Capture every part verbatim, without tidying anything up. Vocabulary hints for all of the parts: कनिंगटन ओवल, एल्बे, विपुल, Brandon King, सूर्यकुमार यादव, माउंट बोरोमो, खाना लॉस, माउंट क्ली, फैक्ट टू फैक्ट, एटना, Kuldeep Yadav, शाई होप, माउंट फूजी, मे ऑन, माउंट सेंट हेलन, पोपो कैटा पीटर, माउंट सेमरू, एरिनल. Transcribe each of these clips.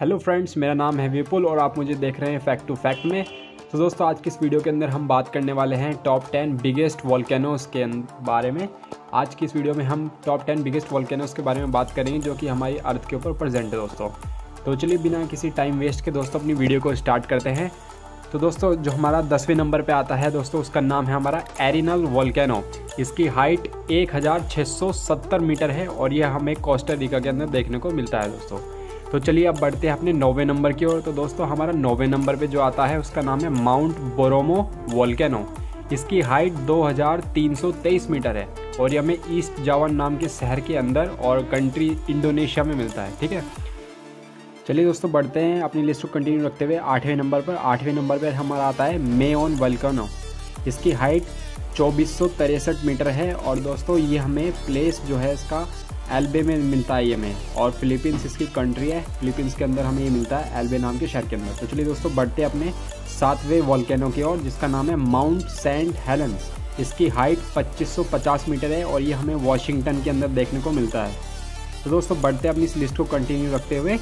Hello friends, मेरा नाम है विपुल और आप मुझे देख रहे हैं फैक्ट टू फैक्ट में। तो दोस्तों, आज की इस वीडियो के अंदर हम बात करने वाले हैं टॉप टेन बिगेस्ट वॉल्केनोज़ के बारे में। आज की इस वीडियो में हम टॉप टेन बिगेस्ट वॉल्केनोज़ के बारे में बात करेंगे जो कि हमारी अर्थ के ऊपर प्रेजेंट है दोस्तों। तो चलिए बिना किसी टाइम वेस्ट के दोस्तों अपनी वीडियो को स्टार्ट करते हैं। तो दोस्तों, जो हमारा दसवें नंबर पर आता है दोस्तों, उसका नाम है हमारा एरिनल वॉल्केनो। इसकी हाइट एक हज़ार छः सौ सत्तर मीटर है और यह हमें कोस्टा रिका के अंदर देखने को मिलता है दोस्तों। तो चलिए अब बढ़ते हैं अपने नौवें नंबर की ओर। तो दोस्तों, हमारा नौवें नंबर पे जो आता है उसका नाम है माउंट बोरोमो वॉल्केनो। इसकी हाइट दो हज़ार तीन सौ तेईस मीटर है और ये हमें ईस्ट जावन नाम के शहर के अंदर और कंट्री इंडोनेशिया में मिलता है। ठीक है, चलिए दोस्तों बढ़ते हैं अपनी लिस्ट को कंटिन्यू रखते हुए आठवें नंबर पर। आठवें नंबर पर हमारा आता है मे ऑन वॉल्केनो। इसकी हाइट चौबीस सौ तिरसठ मीटर है और दोस्तों ये हमें प्लेस जो है इसका एल्बे में मिलता है ये में, और फिलीपींस इसकी कंट्री है। फिलीपींस के अंदर हमें ये मिलता है एल्बे नाम के शहर के अंदर। तो चलिए दोस्तों बढ़ते हैं अपने सातवें वॉल्केनो की ओर जिसका नाम है माउंट सेंट हेलन। इसकी हाइट पच्चीस सौ पचास मीटर है और ये हमें वाशिंगटन के अंदर देखने को मिलता है। तो दोस्तों बढ़ते अपनी इस लिस्ट को कंटिन्यू रखते हुए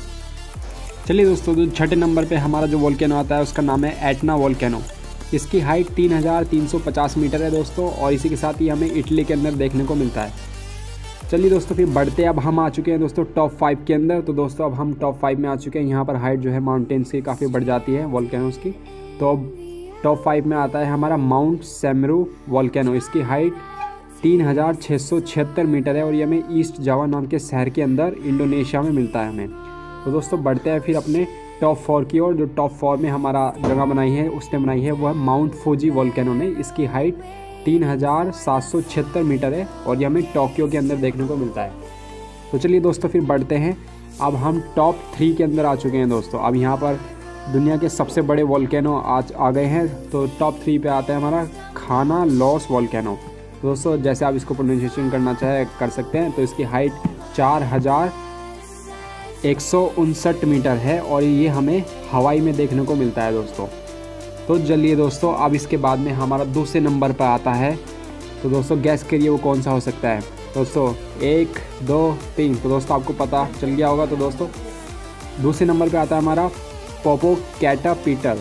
चलिए दोस्तों जो छठे नंबर पर हमारा जो वॉल्केनो आता है उसका नाम है एटना वॉल्केनो। इसकी हाइट तीन हज़ार तीन सौ पचास मीटर है दोस्तों और इसी के साथ ये हमें इटली के अंदर देखने को मिलता है। चलिए दोस्तों फिर बढ़ते हैं, अब हम आ चुके हैं दोस्तों टॉप फाइव के अंदर। तो दोस्तों अब हम टॉप फाइव में आ चुके हैं। यहाँ पर हाइट जो है माउंटेन्स की काफ़ी बढ़ जाती है वॉल्केनोज़ की। तो अब टॉप फाइव में आता है हमारा माउंट सेमरू वॉल्केनो। इसकी हाइट तीन हज़ार छः सौ छिहत्तर मीटर है और ये हमें ईस्ट जावा नाम के शहर के अंदर इंडोनेशिया में मिलता है हमें। तो दोस्तों बढ़ते हैं फिर अपने टॉप फोर की ओर। जो टॉप फोर में हमारा जगह बनाई है उसने बनाई है वह माउंट फूजी वॉल्केनो ने। इसकी हाइट तीन हज़ार सात सौ छिहत्तर मीटर है और ये हमें टोक्यो के अंदर देखने को मिलता है। तो चलिए दोस्तों फिर बढ़ते हैं, अब हम टॉप थ्री के अंदर आ चुके हैं दोस्तों। अब यहाँ पर दुनिया के सबसे बड़े वॉल्केनो आज आ गए हैं। तो टॉप थ्री पे आता है हमारा खाना लॉस वॉल्केनो। तो दोस्तों जैसे आप इसको प्रोनाउंसिएशन करना चाहे कर सकते हैं। तो इसकी हाइट चार हज़ार एक सौ उनसठ मीटर है और ये हमें हवाई में देखने को मिलता है दोस्तों। तो चलिए दोस्तों अब इसके बाद में हमारा दूसरे नंबर पर आता है। तो दोस्तों गैस करिए वो कौन सा हो सकता है दोस्तों। एक दो तीन, तो दोस्तों आपको पता चल गया होगा। तो दोस्तों दूसरे नंबर पर आता है हमारा पोपो कैटा पीटर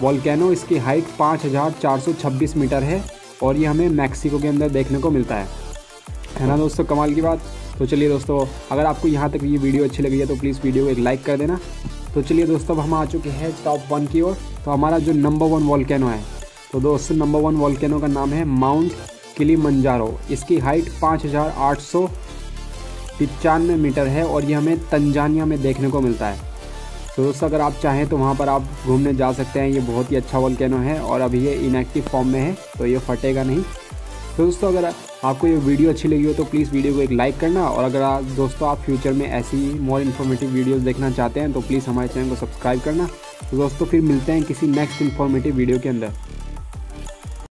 वॉल्केनो। इसकी हाइट पाँच हज़ार चार सौ छब्बीस मीटर है और ये हमें मैक्सिको के अंदर देखने को मिलता है। है ना दोस्तों, कमाल की बात। तो चलिए दोस्तों, अगर आपको यहाँ तक ये वीडियो अच्छी लगी है तो प्लीज़ वीडियो को एक लाइक कर देना। तो चलिए दोस्तों, अब हम आ चुके हैं टॉप वन की ओर। तो हमारा जो नंबर वन वॉल्केनो है, तो दोस्तों नंबर वन वॉल्केनो का नाम है माउंट क्ली। इसकी हाइट पाँच हज़ार आठ सौ पचानवे मीटर है और ये हमें तंजानिया में देखने को मिलता है। तो दोस्तों अगर आप चाहें तो वहाँ पर आप घूमने जा सकते हैं। ये बहुत ही अच्छा वॉल्केनो है और अभी ये इनएक्टिव फॉर्म में है तो ये फटेगा नहीं। तो दोस्तों अगर आपको ये वीडियो अच्छी लगी हो तो प्लीज़ वीडियो को एक लाइक करना, और अगर आप दोस्तों आप फ्यूचर में ऐसी मोर इन्फॉर्मेटिव वीडियोस देखना चाहते हैं तो प्लीज़ हमारे चैनल को सब्सक्राइब करना। तो दोस्तों फिर मिलते हैं किसी नेक्स्ट इन्फॉर्मेटिव वीडियो के अंदर।